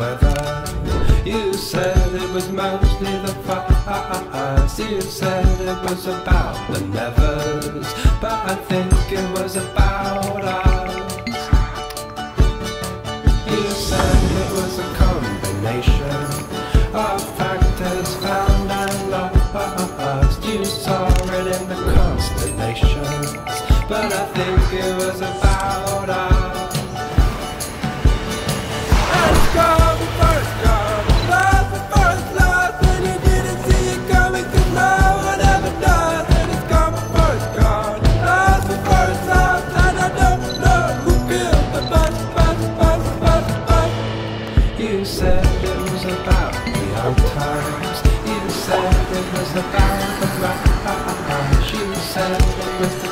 weather. You said it was mostly the fuss. You said it was about the nevers, but I think it was about us. You said it was a combination of factors found and lost. You saw it in the constellations, but I think it was about us. Let's go! You said it was about the old times. You said it was about the right. You said it was the